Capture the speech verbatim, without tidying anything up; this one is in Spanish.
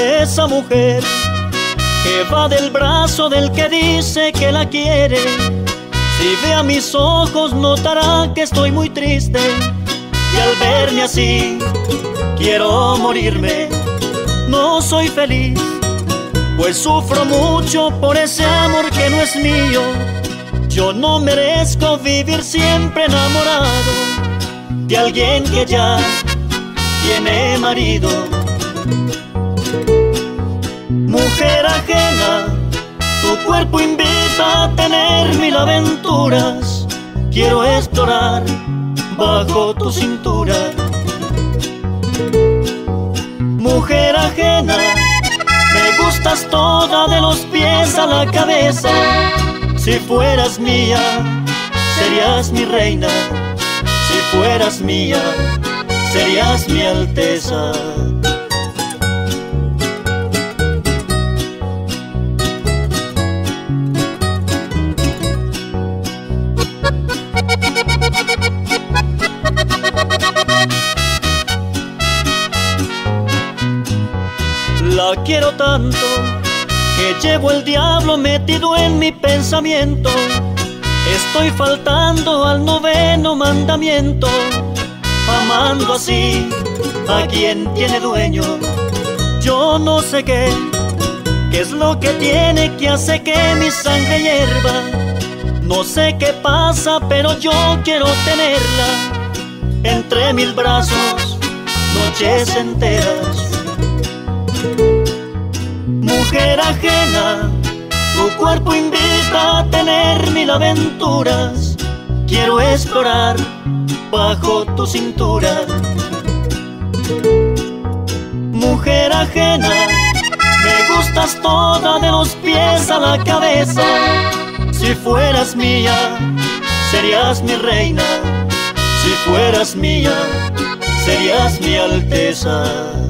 de esa mujer que va del brazo del que dice que la quiere. Si ve a mis ojos notará que estoy muy triste, y al verme así quiero morirme. No soy feliz, pues sufro mucho por ese amor que no es mío. Yo no merezco vivir siempre enamorado de alguien que ya tiene marido. Mujer ajena, tu cuerpo invita a tener mil aventuras. Quiero explorar bajo tu cintura. Mujer ajena, me gustas toda de los pies a la cabeza. Si fueras mía, serías mi reina. Si fueras mía, serías mi alteza. La quiero tanto que llevo el diablo metido en mi pensamiento. Estoy faltando al noveno mandamiento, amando así a quien tiene dueño. Yo no sé qué, qué es lo que tiene que hace que mi sangre hierva. No sé qué pasa, pero yo quiero tenerla entre mis brazos noches enteras. Mujer ajena, tu cuerpo invita a tener mil aventuras. Quiero explorar bajo tu cintura. Mujer ajena, me gustas toda de los pies a la cabeza. Si fueras mía, serías mi reina. Si fueras mía, serías mi alteza.